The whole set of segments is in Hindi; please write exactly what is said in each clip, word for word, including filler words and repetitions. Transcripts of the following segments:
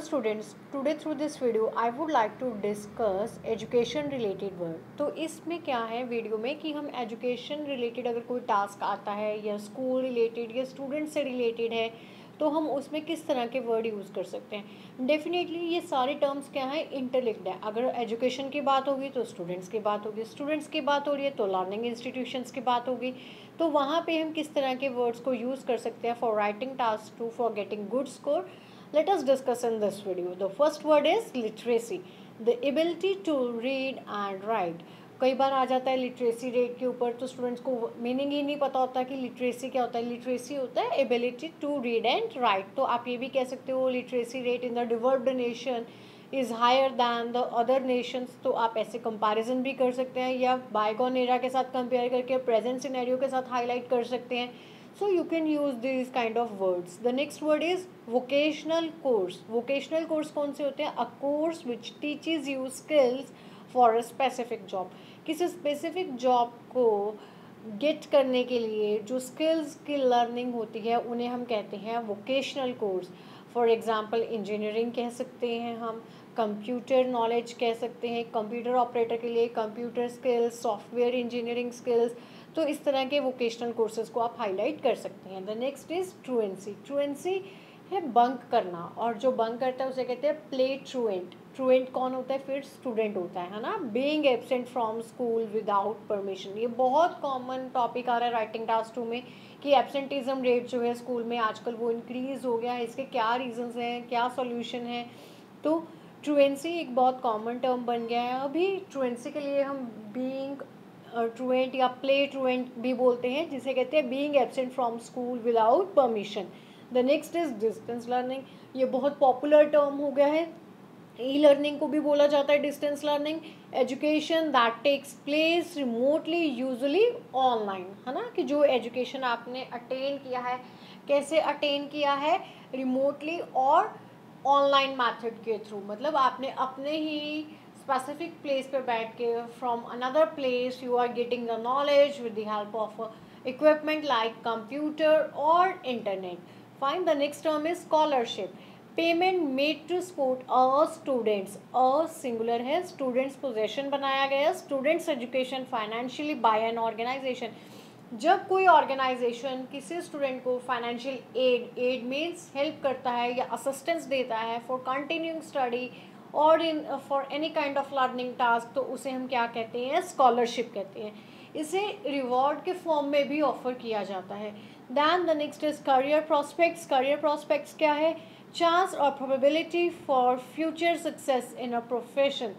Hello students, today through this video I would like to discuss education related work। तो इसमें क्या है वीडियो में कि हम education related अगर कोई task आता है या school related या student से related है तो हम उसमें किस तरह के वर्ड यूज़ कर सकते हैं। डेफिनेटली ये सारे टर्म्स क्या हैं, इंटरलिंक्ड है। अगर एजुकेशन की बात होगी तो स्टूडेंट्स की बात होगी, स्टूडेंट्स की बात हो रही है तो लर्निंग इंस्टीट्यूशंस की बात होगी। तो वहाँ पे हम किस तरह के वर्ड्स को यूज़ कर सकते हैं for writing task two for getting good score. Let us discuss in this video. The first word is literacy, the ability to read and write. कई बार आ जाता है लिटरेसी रेट के ऊपर तो स्टूडेंट्स को मीनिंग ही नहीं पता होता कि लिटरेसी क्या होता है। लिटरेसी होता है ability to read and write. तो आप ये भी कह सकते हो literacy rate in the developed nation is higher than the other nations. तो आप ऐसे कंपैरिजन भी कर सकते हैं या बायगॉन एरा के साथ कंपेयर करके प्रेजेंट सिनेरियो के साथ हाईलाइट कर सकते हैं। So you can use this kind of words. The next word is vocational course. Vocational course कौन से होते हैं? A course which teaches you skills for a specific job. किसी स्पेसिफिक जॉब को गेट करने के लिए जो स्किल्स की लर्निंग होती है उन्हें हम कहते हैं vocational course. For example engineering कह सकते हैं हम, कंप्यूटर नॉलेज कह सकते हैं, कंप्यूटर ऑपरेटर के लिए computer skills, software engineering skills. तो इस तरह के वोकेशनल कोर्सेज को आप हाईलाइट कर सकते हैं। The next is truancy. Truancy है बंक करना और जो बंक करता है उसे कहते हैं प्ले ट्रूएंट। ट्रूएंट कौन होता है? फिर स्टूडेंट होता है है ना। Being absent from school without permission, ये बहुत कॉमन टॉपिक आ रहा है राइटिंग टास्क टू में कि एब्सेंटिज्म रेट जो है स्कूल में आजकल वो इंक्रीज़ हो गया है। इसके क्या रीजंस हैं, क्या सॉल्यूशन है? तो ट्रूएंसी एक बहुत कॉमन टर्म बन गया है अभी। ट्रूएंसी के लिए हम बीइंग ट्रूएंट या प्ले ट्रूएंट भी बोलते हैं, जिसे कहते हैं being absent from school without permission. The next is distance learning. ये बहुत पॉपुलर टर्म हो गया है। ई लर्निंग को भी बोला जाता है distance learning. Education that takes place remotely usually online, है ना, कि जो एजुकेशन आपने अटेन किया है कैसे अटेन किया है, रिमोटली और ऑनलाइन मेथड के थ्रू। मतलब आपने अपने ही स्पेसिफिक प्लेस पर बैठ के from another place you are getting the knowledge with the help of equipment like computer और internet. Fine, the next term is scholarship, payment made to support a students। a singular है, students possession बनाया गया, students education financially by an organization। जब कोई organization किसी student को financial aid, aid means help करता है या assistance देता है for continuing study और in for any kind of learning task, तो उसे हम क्या कहते हैं? scholarship कहते हैं। इसे रिवॉर्ड के फॉर्म में भी ऑफर किया जाता है। Then the next is career prospects. Career prospects क्या है? चांस और probability for future success in a profession,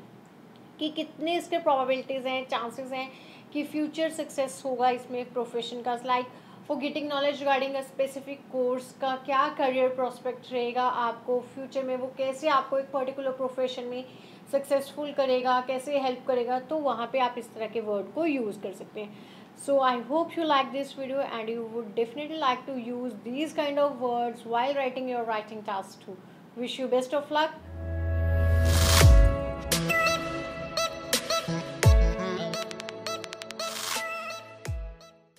कि कितने इसके प्रोबेबिलिटीज़ हैं, चांसेस हैं कि फ्यूचर सक्सेस होगा इसमें प्रोफेशन का। Like for getting knowledge regarding a specific course का क्या करियर प्रॉस्पेक्ट रहेगा आपको फ्यूचर में, वो कैसे आपको एक पर्टिकुलर प्रोफेशन में सक्सेसफुल करेगा, कैसे हेल्प करेगा। तो वहाँ पे आप इस तरह के वर्ड को यूज़ कर सकते हैं। So I hope you like this video and you would definitely like to use these kind of words while writing your writing task two. Wish you best of luck.